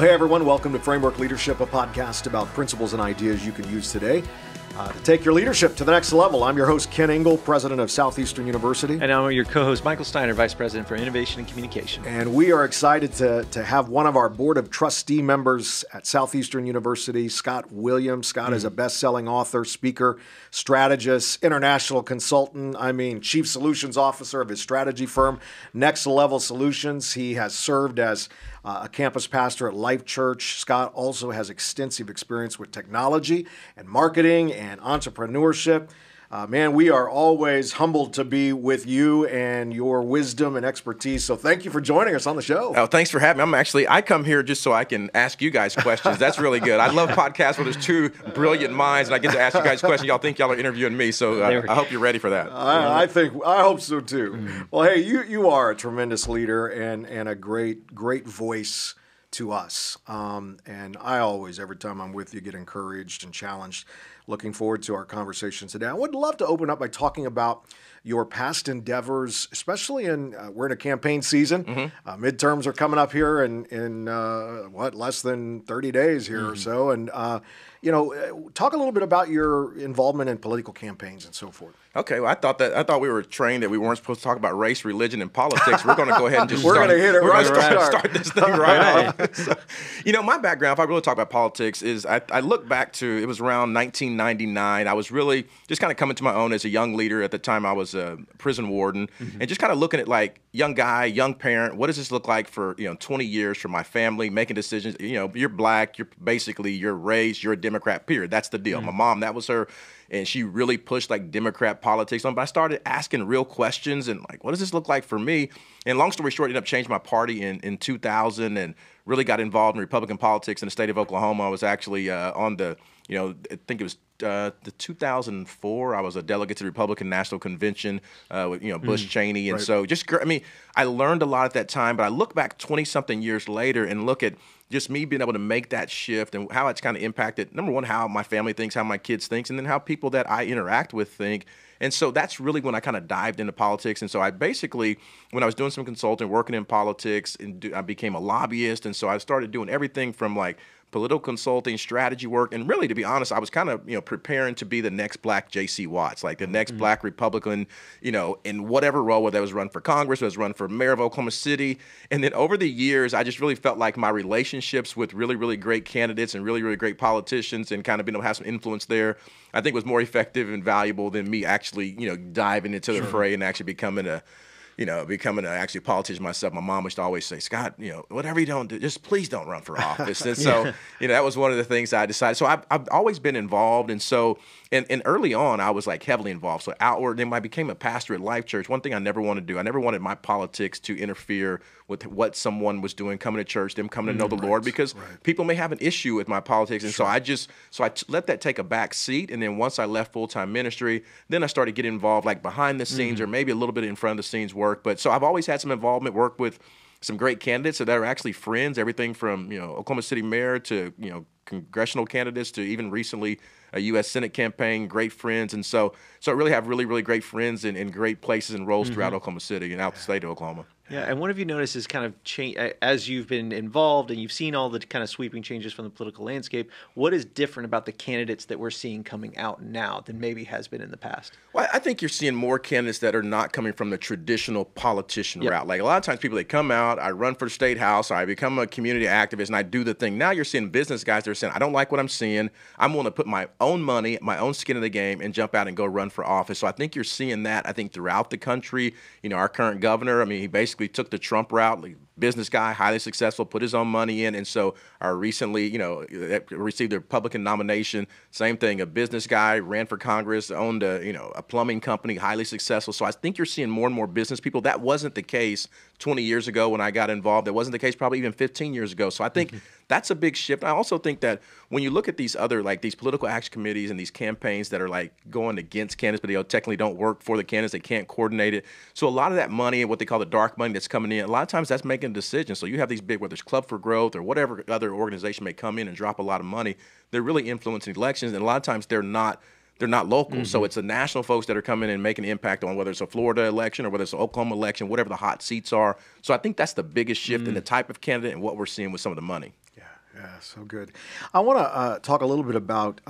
Well, hey everyone, welcome to Framework Leadership, a podcast about principles and ideas you can use today to take your leadership to the next level. I'm your host, Ken Ingle, president of Southeastern University. And I'm your co-host, Michael Steiner, vice president for innovation and communication. And we are excited to have one of our board of trustee members at Southeastern University, Scott Williams. Scott is a best-selling author, speaker, strategist, international consultant, chief solutions officer of his strategy firm, Next Level Solutions. He has served as a campus pastor at Life Church. Scott also has extensive experience with technology and marketing and entrepreneurship. Man, we are always humbled to be with you and your wisdom and expertise. So thank you for joining us on the show. Oh, thanks for having me. I come here just so I can ask you guys questions. That's really good. I love podcasts where there's two brilliant minds and I get to ask you guys questions. Y'all think y'all are interviewing me, so I hope you're ready for that. I hope so too. Well, hey, you are a tremendous leader and a great voice to us. And I always, every time I'm with you, get encouraged and challenged. Looking forward to our conversation today. I would love to open up by talking about your past endeavors, especially in, we're in a campaign season. Midterms are coming up here in less than 30 days here or so. And, talk a little bit about your involvement in political campaigns and so forth. Okay, well, I thought we were trained that we weren't supposed to talk about race, religion, and politics. We're going to go ahead and just start this thing right off. So, my background, if I really talk about politics, is I look back to, it was around 1999. I was really just kind of coming to my own as a young leader. At the time, I was a prison warden, and just kind of looking at like young guy, young parent. What does this look like for 20 years for my family? Making decisions. You're black. You're basically you're raised. You're a Democrat. Period. That's the deal. My mom, that was her. And she really pushed like Democrat politics on. But I started asking real questions and like, what does this look like for me? And long story short, I ended up changing my party in 2000 and really got involved in Republican politics in the state of Oklahoma. I was actually on the, I think it was the 2004, I was a delegate to the Republican National Convention with, Bush, Cheney. And so I learned a lot at that time, but I look back 20-something years later and look at just me being able to make that shift and how it's kind of impacted, number one, how my family thinks, how my kids think, and then how people that I interact with think. And so that's really when I kind of dived into politics. And so I basically, when I was doing some consulting, working in politics, and I became a lobbyist. And so I started doing everything from like political consulting, strategy work, and really, to be honest, I was kind of preparing to be the next black JC Watts, like the next black Republican, in whatever role, whether I was run for Congress, whether I was run for mayor of Oklahoma City. And then over the years, I just really felt like my relationships with really, really great candidates and really, really great politicians and kind of being able to have some influence there, I think was more effective and valuable than me actually, diving into the fray and actually becoming a actually politician myself. My mom used to always say, Scott, whatever you don't do, just please don't run for office. And so, that was one of the things I decided. So I've always been involved. And so, and early on, I was like heavily involved. So outward, then I became a pastor at Life Church. One thing I never wanted to do, I never wanted my politics to interfere with what someone was doing, coming to church, them coming to know the Lord, because people may have an issue with my politics. And so I let that take a back seat. And then once I left full-time ministry, then I started getting involved like behind the scenes or maybe a little bit in front of the scenes work. But so I've always had some involvement, work with some great candidates that are actually friends, everything from, Oklahoma City mayor to, congressional candidates to even recently a U.S. Senate campaign, great friends. And so I really have really great friends in great places and roles throughout Oklahoma City and out the state of Oklahoma. Yeah, and what have you noticed is kind of change as you've been involved and you've seen all the kind of sweeping changes from the political landscape? What is different about the candidates that we're seeing coming out now than maybe has been in the past? Well, I think you're seeing more candidates that are not coming from the traditional politician route. Like a lot of times people, they come out, I run for the state house, or I become a community activist and I do the thing. Now you're seeing business guys that are saying, I don't like what I'm seeing. I'm willing to put my own money, my own skin in the game and jump out and go run for office. So I think you're seeing that, I think, throughout the country. Our current governor, he basically took the Trump route, like business guy, highly successful, put his own money in. And so recently, received a Republican nomination, same thing, a business guy, ran for Congress, owned a plumbing company, highly successful. So I think you're seeing more and more business people. That wasn't the case 20 years ago when I got involved. That wasn't the case probably even 15 years ago. So I think that's a big shift. I also think that when you look at these other, like these political action committees and these campaigns that are like going against candidates, but they technically don't work for the candidates, they can't coordinate it. So a lot of that money, what they call the dark money that's coming in, a lot of times that's making decisions. So you have these big, whether it's Club for Growth or whatever other organization may come in and drop a lot of money, they're really influencing elections. And a lot of times they're not local. So it's the national folks that are coming in and making an impact on whether it's a Florida election or whether it's an Oklahoma election, whatever the hot seats are. So I think that's the biggest shift in the type of candidate and what we're seeing with some of the money. Yeah. Yeah, so good. I want to talk a little bit about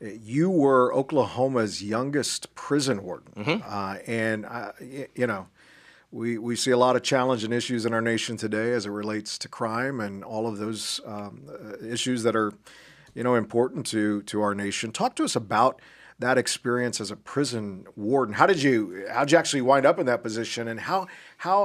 you were Oklahoma's youngest prison warden, and you know, we see a lot of challenge and issues in our nation today as it relates to crime and all of those issues that are, you know, important to our nation. Talk to us about that experience as a prison warden. How'd you actually wind up in that position, and how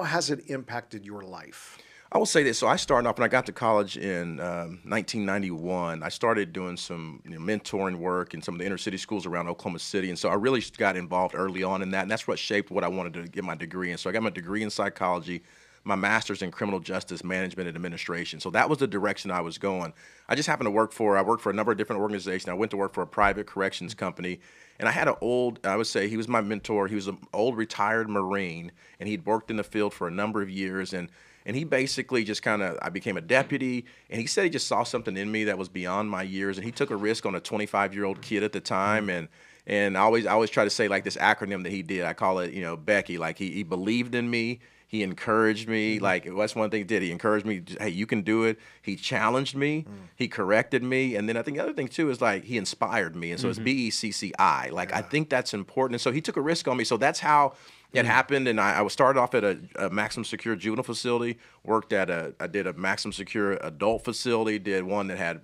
has it impacted your life? I will say this. So I started off when I got to college in 1991. I started doing some mentoring work in some of the inner city schools around Oklahoma City. And so I really got involved early on in that. And that's what shaped what I wanted to get my degree in. So I got my degree in psychology, my master's in criminal justice management and administration. So that was the direction I was going. I just happened to work for, I worked for a number of different organizations. I went to work for a private corrections company. And I had an old, I would say he was my mentor. He was an old retired Marine, and he'd worked in the field for a number of years. And he basically just kind of, I became a deputy, and he said he just saw something in me that was beyond my years, and he took a risk on a 25-year-old kid at the time. And I always try to say like this acronym that he did. I call it, you know, Becky. Like he believed in me. He encouraged me. Like that's one thing he did. He encouraged me. Hey, you can do it. He challenged me. He corrected me. And then I think the other thing too is like he inspired me. And so it's B-E-C-C-I. Like I think that's important. And so he took a risk on me. So that's how it happened. And I started off at a maximum secure juvenile facility. Worked at I did a maximum secure adult facility. Did one that had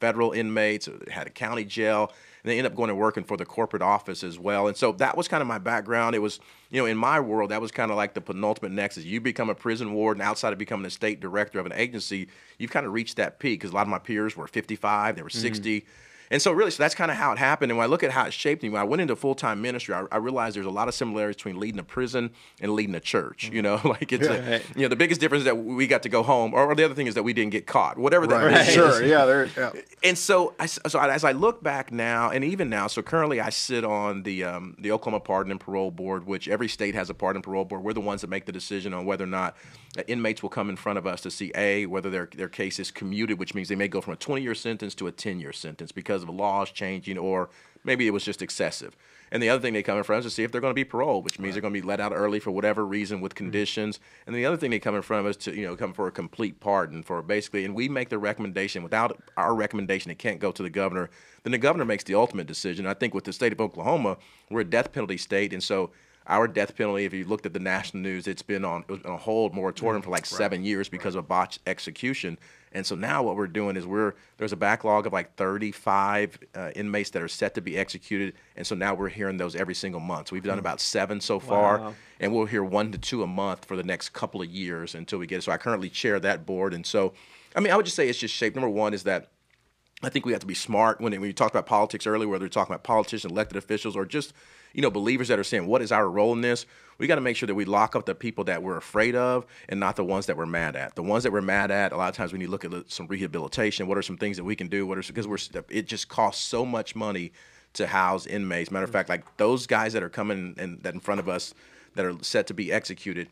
federal inmates. Had a county jail. And they ended up going and working for the corporate office as well. And so that was kind of my background. It was, you know, in my world, that was kind of like the penultimate nexus. You become a prison warden outside of becoming a state director of an agency. You've kind of reached that peak because a lot of my peers were 55, they were 60. And so really, so that's kind of how it happened. And when I look at how it shaped me, when I went into full-time ministry, I realized there's a lot of similarities between leading a prison and leading a church. You know, like it's you know, the biggest difference is that we got to go home, or the other thing is that we didn't get caught, whatever that is. And so, as I look back now, and even now, so currently I sit on the Oklahoma Pardon and Parole Board, which every state has a Pardon and Parole Board. We're the ones that make the decision on whether or not inmates will come in front of us to see A, whether their case is commuted, which means they may go from a 20-year sentence to a 10-year sentence because of laws changing, or maybe it was just excessive. And the other thing they come in front of us to see if they're going to be paroled, which means they're going to be let out early for whatever reason with conditions. And the other thing they come in front of us to, you know, come for a complete pardon for basically, and we make the recommendation. Without our recommendation, it can't go to the governor. Then the governor makes the ultimate decision. I think with the state of Oklahoma, we're a death penalty state, and so our death penalty, if you looked at the national news, it's been on hold, moratorium for like 7 years because of botched execution. And so now what we're doing is there's a backlog of like 35 inmates that are set to be executed. And so now we're hearing those every single month. So we've done about 7 so far, and we'll hear 1 to 2 a month for the next couple of years until we get it. So I currently chair that board. And so, I mean, I would just say it's just shaped. Number one is that I think we have to be smart when you talked about politics earlier, whether we're talking about politicians, elected officials, or just, you know, believers that are saying, what is our role in this? We got to make sure that we lock up the people that we're afraid of and not the ones that we're mad at. The ones that we're mad at, a lot of times we need to look at some rehabilitation. What are some things that we can do? It just costs so much money to house inmates. Matter of fact, like those guys that are coming and that in front of us that are set to be executed,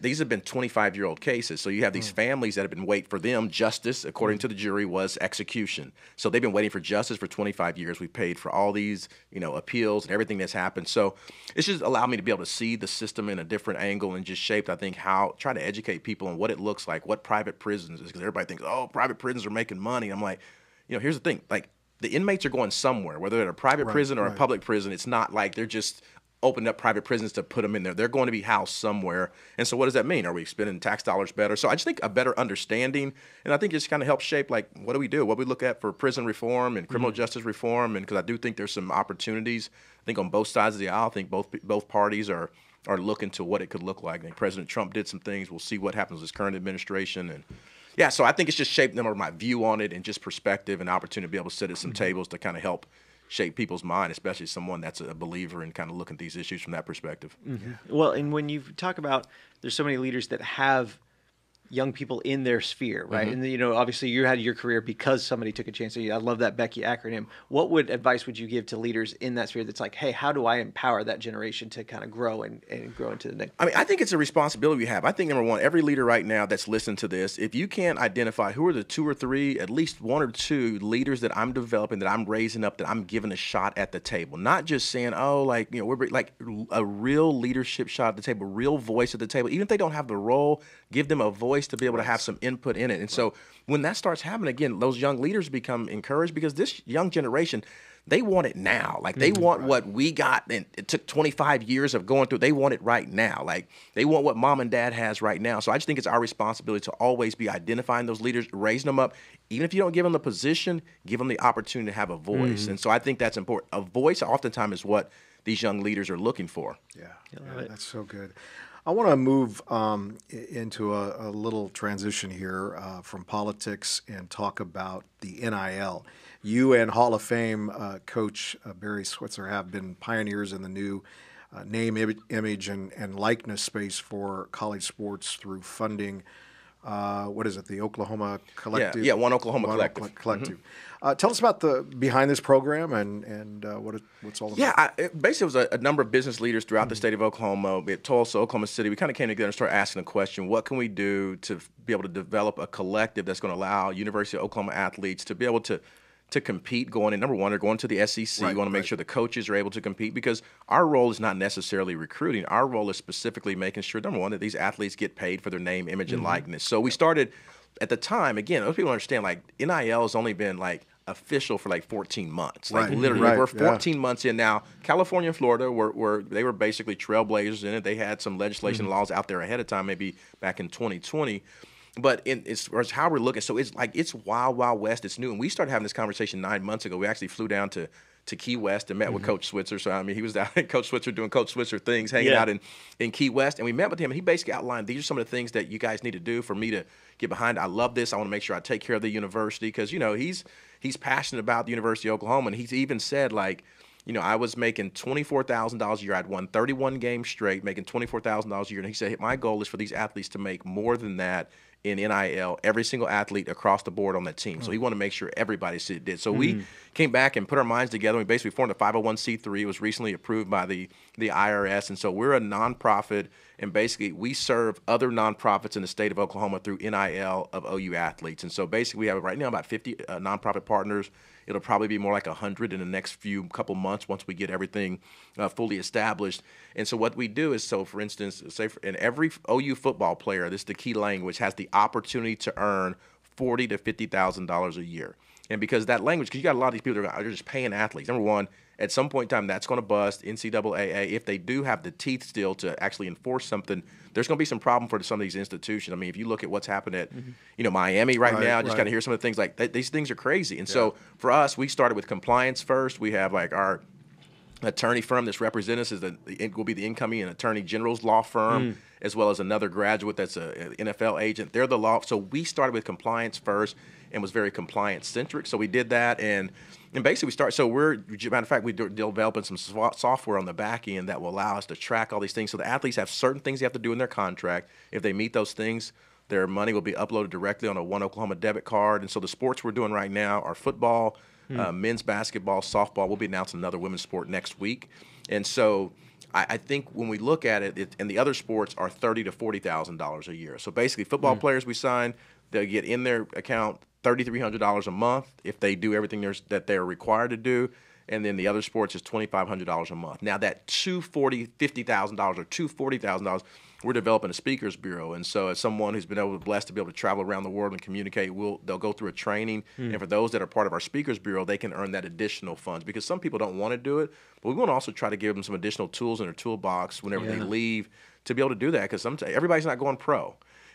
these have been 25-year-old cases. So you have these families that have been waiting for them. Justice, according to the jury, was execution. So they've been waiting for justice for 25 years. We paid for all these, you know, appeals and everything that's happened. So it's just allowed me to be able to see the system in a different angle and just shaped, I think, how try to educate people on what it looks like, what private prisons is. Because everybody thinks, oh, private prisons are making money. I'm like, you know, here's the thing. Like, the inmates are going somewhere, whether they're in a private prison or a public prison. It's not like they're just opened up private prisons to put them in there. They're going to be housed somewhere. And so what does that mean? Are we spending tax dollars better? So I just think a better understanding, and I think it's kind of helps shape, like, what do we do? What we look at for prison reform and criminal justice reform, and because I do think there's some opportunities. I think on both sides of the aisle, I think both parties are looking to what it could look like. I think President Trump did some things. We'll see what happens with his current administration. And yeah, so I think it's just shaped my view on it and just perspective and opportunity to be able to sit at some tables to kind of help shape people's mind, especially someone that's a believer and kind of look at these issues from that perspective. Well, and when you talk about there's so many leaders that have young people in their sphere, right? And, you know, obviously you had your career because somebody took a chance on you. I love that Becky acronym. What advice would you give to leaders in that sphere that's like, hey, how do I empower that generation to kind of grow and grow into the next? I mean, I think it's a responsibility we have. I think, number one, every leader right now that's listening to this, if you can't identify who are the 2 or 3, at least 1 or 2 leaders that I'm developing, that I'm raising up, that I'm giving a shot at the table, not just saying, oh, like, you know, we're like a real leadership shot at the table, real voice at the table. Even if they don't have the role, give them a voice place to be able to have some input in it. And so when that starts happening, again, those young leaders become encouraged, because this young generation, they want it now. Like, they want what we got, and it took 25 years of going through. They want it right now. Like, they want what mom and dad has right now. So I just think it's our responsibility to always be identifying those leaders, raising them up. Even if you don't give them the position, give them the opportunity to have a voice. And so I think that's important. A voice oftentimes is what these young leaders are looking for. Yeah, that's so good. I want to move into a little transition here from politics and talk about the NIL. You and Hall of Fame coach Barry Switzer have been pioneers in the new name, image, and likeness space for college sports through funding. What is it? The Oklahoma Collective? Yeah, One Oklahoma Collective. Tell us about the behind this program and what's all about. Basically, it was a number of business leaders throughout the state of Oklahoma, at Tulsa, Oklahoma City. We kind of came together and started asking the question: what can we do to be able to develop a collective that's going to allow University of Oklahoma athletes to be able to compete going in? Number one, they're going to the SEC. We want to make sure the coaches are able to compete, because our role is not necessarily recruiting. Our role is specifically making sure, number one, that these athletes get paid for their name, image, and likeness. So we started at the time, again, those people understand, like, NIL has only been, like, official for like 14 months. Like, literally, we're 14 months in now. California and Florida were basically trailblazers in it. They had some legislation laws out there ahead of time, maybe back in 2020. But as how we're looking, so it's like, it's wild, wild west. It's new. And we started having this conversation 9 months ago. We actually flew down to Key West and met with Coach Switzer. So, I mean, he was down at Coach Switzer doing Coach Switzer things, hanging out in Key West. And we met with him, and he basically outlined, these are some of the things that you guys need to do for me to get behind. I love this. I want to make sure I take care of the university, because, you know, he's passionate about the University of Oklahoma. And he's even said, like, you know, I was making $24,000 a year. I'd won 31 games straight, making $24,000 a year. And he said, hey, my goal is for these athletes to make more than that in NIL, every single athlete across the board on that team. So he wanted to make sure everybody did. So we came back and put our minds together. We basically formed a 501c3. It was recently approved by the IRS. And so we're a nonprofit, and basically we serve other nonprofits in the state of Oklahoma through NIL of OU athletes. And so basically we have right now about 50 nonprofit partners. It'll probably be more like 100 in the next couple months once we get everything fully established. And so what we do is, so for instance, say in every OU football player, this is the key language, has the opportunity to earn $40,000 to $50,000 a year. And because that language, because you got a lot of these people that are just paying athletes. Number one, at some point in time, that's going to bust. NCAA, if they do have the teeth still to actually enforce something, there's going to be some problem for some of these institutions. I mean, if you look at what's happened at, you know, Miami right now, just kind of hear some of the things like these things are crazy. And so for us, we started with compliance first. We have like our attorney firm that's representing us, it will be the incoming attorney general's law firm, as well as another graduate that's an NFL agent. They're the law. So we started with compliance first and was very compliance centric. So we did that, and basically we start. So we're, matter of fact, we're developing some software on the back end that will allow us to track all these things. So the athletes have certain things they have to do in their contract. If they meet those things, their money will be uploaded directly on a One Oklahoma debit card. And so the sports we're doing right now are football, men's basketball, softball. We'll be announcing another women's sport next week. And so I think when we look at it, and the other sports are $30,000 to $40,000 a year. So basically football players we sign, they'll get in their account $3,300 a month if they do everything that they're required to do. And then the other sports is $2,500 a month. Now that $240,000, $50,000 or $240,000, we're developing a speakers bureau. And so as someone who's been blessed to be able to travel around the world and communicate, they'll go through a training. And for those that are part of our speakers bureau, they can earn that additional funds, because some people don't want to do it. But we want to also try to give them some additional tools in their toolbox whenever they leave to be able to do that, because everybody's not going pro.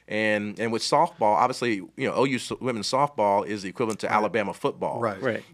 And with softball, obviously, you know, OU women's softball is the equivalent to Alabama football.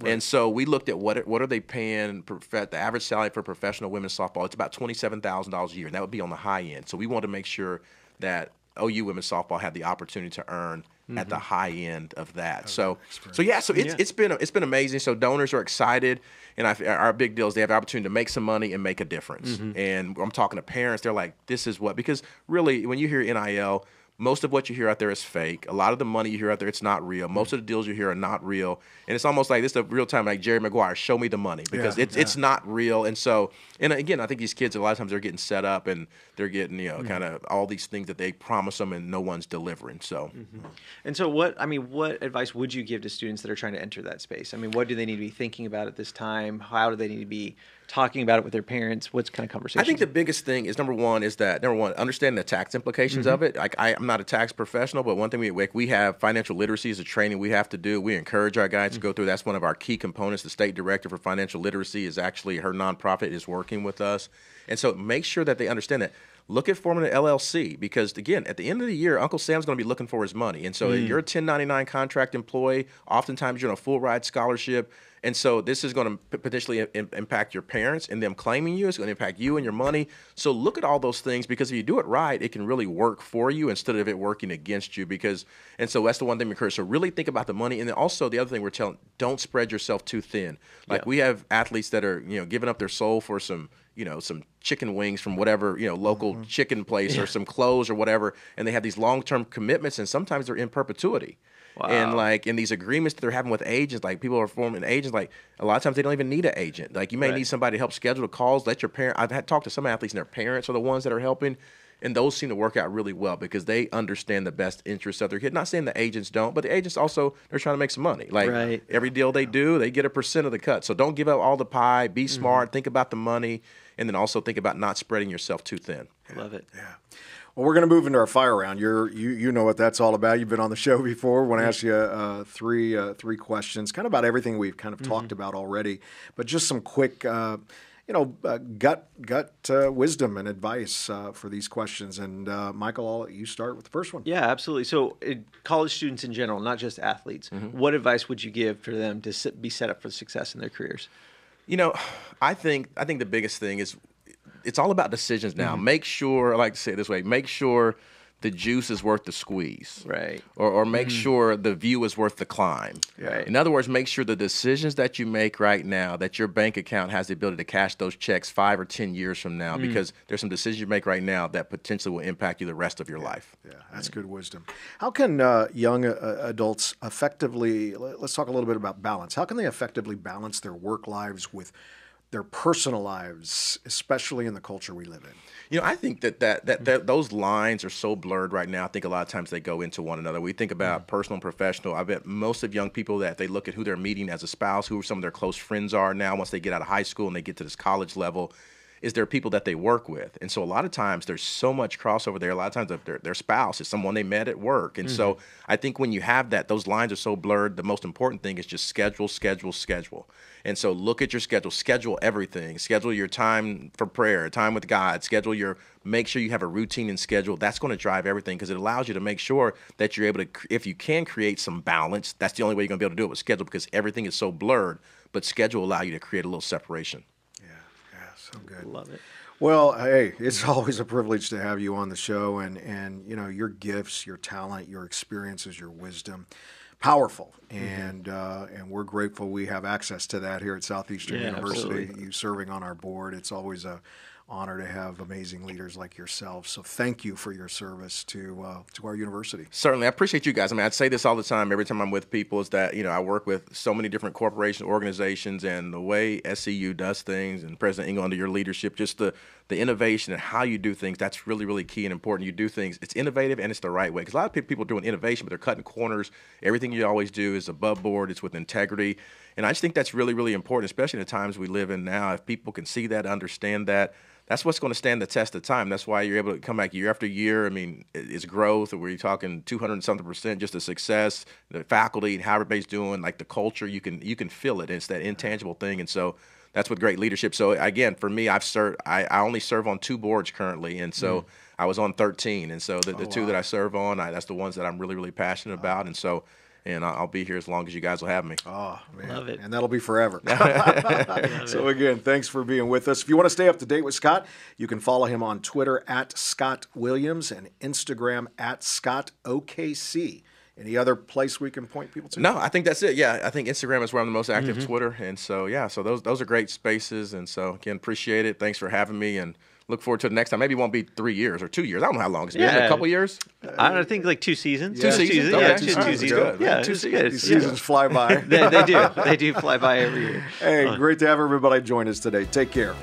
And so we looked at what are they paying, the average salary for professional women's softball. It's about $27,000 a year, and that would be on the high end. So we want to make sure that OU women's softball had the opportunity to earn at the high end of that. It's been amazing. So donors are excited, and our big deal is they have the opportunity to make some money and make a difference. And I'm talking to parents. They're like, this is what, because really when you hear NIL, most of what you hear out there is fake. A lot of the money you hear out there, it's not real. Most of the deals you hear are not real. And it's almost like this is the real time, like Jerry Maguire, show me the money, because it's not real. And so, and again, I think these kids, a lot of times they're getting set up and they're getting, you know, kind of all these things that they promise them and no one's delivering. So, and so what advice would you give to students that are trying to enter that space? I mean, what do they need to be thinking about at this time? How do they need to be talking about it with their parents? What kind of conversation? I think the biggest thing is number one, understanding the tax implications of it. Like I'm not a tax professional, but one thing we have financial literacy is a training we have to do. We encourage our guys to go through. That's one of our key components. The state director for financial literacy is actually her nonprofit is working with us, and so make sure that they understand that. Look at forming an LLC because, again, at the end of the year, Uncle Sam's going to be looking for his money. And so if you're a 1099 contract employee, oftentimes you're on a full-ride scholarship. And so this is going to potentially impact your parents and them claiming you. It's going to impact you and your money. So look at all those things because if you do it right, it can really work for you instead of it working against you. And so that's the one thing we encourage. So really think about the money. And then also the other thing we're telling, don't spread yourself too thin. Like we have athletes that are, giving up their soul for some chicken wings from whatever, local chicken place or some clothes or whatever. And they have these long-term commitments and sometimes they're in perpetuity. Wow. And like in these agreements that they're having with agents, like people are forming agents, like a lot of times they don't even need an agent. Like you may need somebody to help schedule the calls, let your parent, I've had talked to some athletes and their parents are the ones that are helping. And those seem to work out really well because they understand the best interests of their kid. Not saying the agents don't, but the agents also, they're trying to make some money. Like every deal they do, they get a % of the cut. So don't give up all the pie, be smart, think about the money. And then also think about not spreading yourself too thin. Love it. Yeah. Well, we're going to move into our fire round. You know what that's all about. You've been on the show before. I want to ask you three questions, kind of about everything we've kind of talked about already, but just some quick, gut wisdom and advice for these questions. And Michael, I'll let you start with the first one. Yeah, absolutely. So college students in general, not just athletes, what advice would you give for them to be set up for success in their careers? I think the biggest thing is it's all about decisions now. Make sure, I like to say it this way, make sure the juice is worth the squeeze. Right. Or make sure the view is worth the climb. Right. In other words, make sure the decisions that you make right now, that your bank account has the ability to cash those checks 5 or 10 years from now, because there's some decisions you make right now that potentially will impact you the rest of your life. Yeah, that's good wisdom. How can young adults effectively, let's talk a little bit about balance. How can they effectively balance their work lives with their personal lives, especially in the culture we live in? I think that those lines are so blurred right now. I think a lot of times they go into one another. We think about personal and professional. I bet most of young people that they look at who they're meeting as a spouse, who some of their close friends are now once they get out of high school and they get to this college level, is there people that they work with. And so a lot of times there's so much crossover there. A lot of times their spouse is someone they met at work. And so I think when you have that, those lines are so blurred, the most important thing is just schedule. And so look at your schedule, schedule everything, schedule your time for prayer, time with God, make sure you have a routine and schedule. That's going to drive everything because it allows you to make sure that you're able to, if you can create some balance, that's the only way you're going to be able to do it with schedule because everything is so blurred, but schedule allows you to create a little separation. Good. Love it. Well, hey, it's always a privilege to have you on the show, and your gifts, your talent, your experiences, your wisdom, powerful. And we're grateful we have access to that here at Southeastern University. Absolutely. You serving on our board, it's always a honor to have amazing leaders like yourself. So thank you for your service to our university. Certainly. I appreciate you guys. I mean, I say this all the time, every time I'm with people, is that, I work with so many different corporations, organizations, and the way SCU does things and President Ingle under your leadership, just the innovation and how you do things, that's really, really key and important. You do things, it's innovative and it's the right way. Because a lot of people are doing innovation, but they're cutting corners. Everything you always do is above board, it's with integrity. And I just think that's really, really important, especially in the times we live in now. If people can see that, understand that, that's what's going to stand the test of time. That's why you're able to come back year after year. I mean, it's growth. We're talking 200-something% just the success, the faculty and how everybody's doing, like the culture. You can feel it. It's that intangible thing. And so that's what great leadership. So again, for me, I've served. I only serve on 2 boards currently, and so I was on 13. And so the 2 that I serve on, that's the ones that I'm really, really passionate about. And so. And I'll be here as long as you guys will have me. Oh, man. Love it. And that'll be forever. So again, thanks for being with us. If you want to stay up to date with Scott, you can follow him on Twitter at Scott Williams and Instagram at Scott OKC. Any other place we can point people to? No, I think that's it. Yeah, I think Instagram is where I'm the most active, Twitter. And so, yeah, so those are great spaces. And so, again, appreciate it. Thanks for having me. And look forward to the next time. Maybe it won't be 3 years or 2 years. I don't know how long it's been. A couple years? I think like 2 seasons. Yeah. 2 seasons? Yeah, 2 seasons. Yeah, 2 seasons. These seasons fly by. They do. They do fly by every year. Hey, great to have everybody join us today. Take care.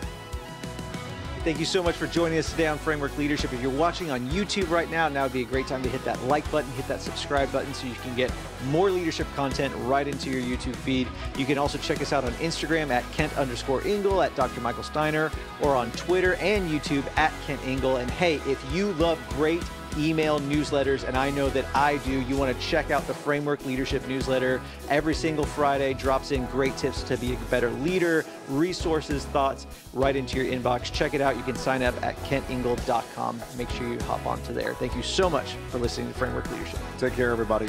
Thank you so much for joining us today on Framework Leadership. If you're watching on YouTube right now, now would be a great time to hit that like button, hit that subscribe button so you can get more leadership content right into your YouTube feed. You can also check us out on Instagram at Kent_Ingle, at Dr. Michael Steiner, or on Twitter and YouTube at Ken Ingle. And hey, if you love great email newsletters, and I know that I do, you want to check out the Framework Leadership newsletter. Every single Friday drops in great tips to be a better leader, resources, thoughts right into your inbox. Check it out. You can sign up at kentingle.com. Make sure you hop onto there. Thank you so much for listening to Framework Leadership. Take care, everybody.